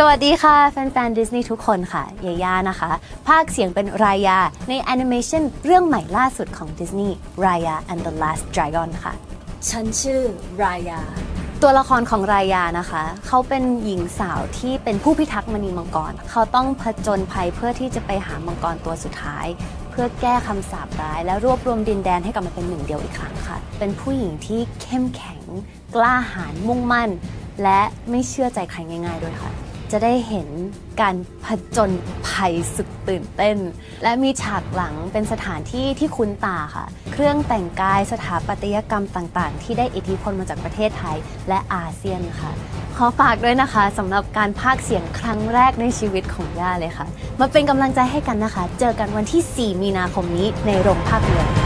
สวัสดีค่ะแฟนๆดิสนีย์ทุกคนค่ะยาย่านะคะภาคเสียงเป็นรายาในแอนิเมชันเรื่องใหม่ล่าสุดของดิสนีย์ Raya and the Last Dragon ค่ะฉันชื่อรายาตัวละครของรายานะคะเขาเป็นหญิงสาวที่เป็นผู้พิทักษ์มณีมังกรเขาต้องผจญภัยเพื่อที่จะไปหามังกรตัวสุดท้ายเพื่อแก้คำสาปร้ายและรวบรวมดินแดนให้กลับมาเป็นหนึ่งเดียวอีกครั้งค่ะเป็นผู้หญิงที่เข้มแข็งกล้าหาญมุ่งมั่นและไม่เชื่อใจใครง่ายๆด้วยค่ะจะได้เห็นการผจญภัยสุดตื่นเต้นและมีฉากหลังเป็นสถานที่ที่คุ้นตาค่ะเครื่องแต่งกายสถาปัตยกรรมต่างๆที่ได้อิทธิพลมาจากประเทศไทยและอาเซียนค่ะขอฝากด้วยนะคะสำหรับการพากย์เสียงครั้งแรกในชีวิตของย่าเลยค่ะมาเป็นกำลังใจให้กันนะคะเจอกันวันที่ 4 มีนาคมนี้ในโรงภาพยนตร์